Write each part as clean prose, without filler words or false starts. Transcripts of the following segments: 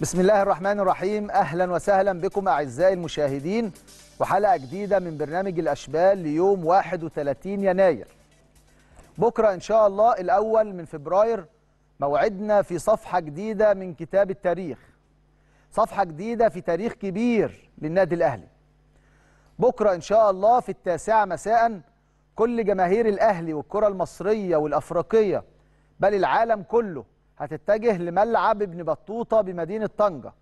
بسم الله الرحمن الرحيم. أهلا وسهلا بكم أعزائي المشاهدين وحلقة جديدة من برنامج الأشبال ليوم 31 يناير. بكرة إن شاء الله الأول من فبراير موعدنا في صفحة جديدة من كتاب التاريخ، صفحة جديدة في تاريخ كبير للنادي الأهلي. بكرة إن شاء الله في 9 مساء كل جماهير الأهلي والكرة المصرية والأفريقية بل العالم كله هتتجه لملعب ابن بطوطة بمدينة طنجة،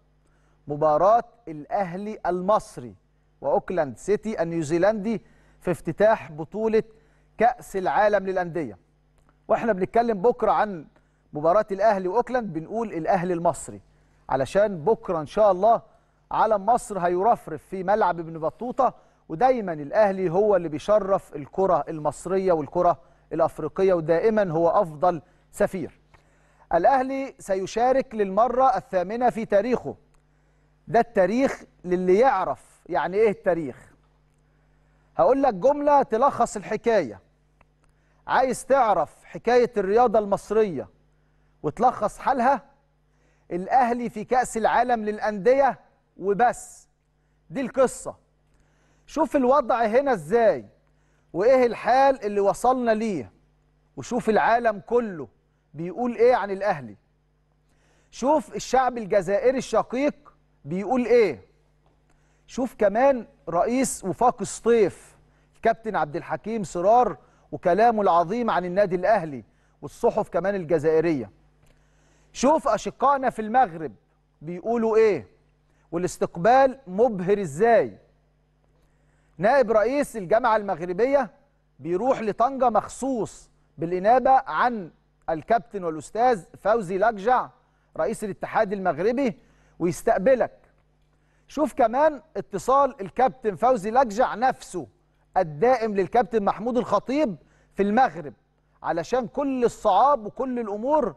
مباراة الأهلي المصري وأوكلاند سيتي النيوزيلندي في افتتاح بطولة كأس العالم للأندية. وإحنا بنتكلم بكرة عن مباراة الأهلي وأوكلاند بنقول الأهلي المصري، علشان بكرة إن شاء الله علم مصر هيرفرف في ملعب ابن بطوطة، ودايما الأهلي هو اللي بيشرف الكرة المصرية والكرة الأفريقية، ودائما هو أفضل سفير. الأهلي سيشارك للمرة الثامنة في تاريخه. ده التاريخ للي يعرف يعني إيه التاريخ. هقول لك جملة تلخص الحكاية. عايز تعرف حكاية الرياضة المصرية وتلخص حالها؟ الأهلي في كأس العالم للأندية وبس. دي القصة. شوف الوضع هنا إزاي وإيه الحال اللي وصلنا ليه، وشوف العالم كله بيقول ايه عن الاهلي. شوف الشعب الجزائري الشقيق بيقول ايه. شوف كمان رئيس وفاق السطيف الكابتن عبد الحكيم سرار وكلامه العظيم عن النادي الاهلي والصحف كمان الجزائريه. شوف اشقائنا في المغرب بيقولوا ايه والاستقبال مبهر ازاي. نائب رئيس الجامعه المغربيه بيروح لطنجه مخصوص بالانابه عن الكابتن والأستاذ فوزي لجع رئيس الاتحاد المغربي ويستقبلك. شوف كمان اتصال الكابتن فوزي لجع نفسه الدائم للكابتن محمود الخطيب في المغرب علشان كل الصعاب وكل الأمور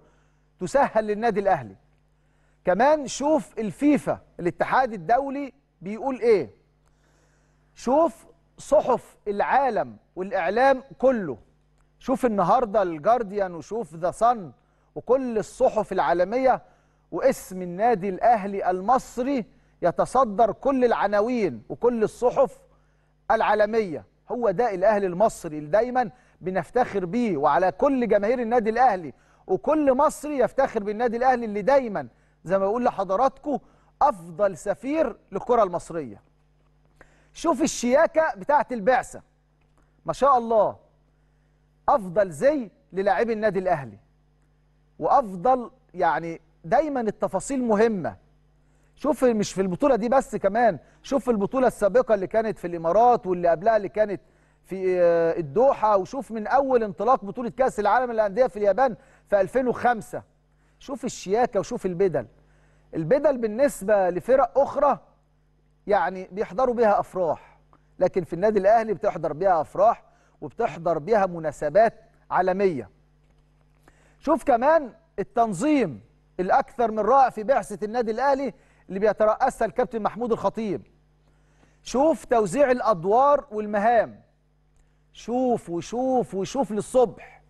تسهل للنادي الأهلي. كمان شوف الفيفا الاتحاد الدولي بيقول ايه. شوف صحف العالم والإعلام كله. شوف النهارده الجارديان وشوف ذا صن وكل الصحف العالميه، واسم النادي الاهلي المصري يتصدر كل العناوين وكل الصحف العالميه. هو ده الاهلي المصري اللي دايما بنفتخر بيه، وعلى كل جماهير النادي الاهلي وكل مصري يفتخر بالنادي الاهلي اللي دايما زي ما بقول لحضراتكم افضل سفير للكره المصريه. شوف الشياكه بتاعه البعثه ما شاء الله، أفضل زي للاعبي النادي الأهلي وأفضل يعني دايما التفاصيل مهمة. شوف مش في البطولة دي بس، كمان شوف البطولة السابقة اللي كانت في الإمارات واللي قبلها اللي كانت في الدوحة، وشوف من أول انطلاق بطولة كأس العالم للأندية في اليابان في 2005. شوف الشياكة وشوف البدل. البدل بالنسبة لفرق أخرى يعني بيحضروا بها أفراح، لكن في النادي الأهلي بتحضر بها أفراح وبتحضر بيها مناسبات عالمية. شوف كمان التنظيم الأكثر من رائع في بعثة النادي الأهلي اللي بيترأسها الكابتن محمود الخطيب. شوف توزيع الأدوار والمهام. شوف وشوف وشوف للصبح.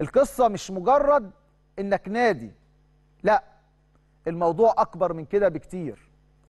القصة مش مجرد إنك نادي، لا، الموضوع أكبر من كده بكتير.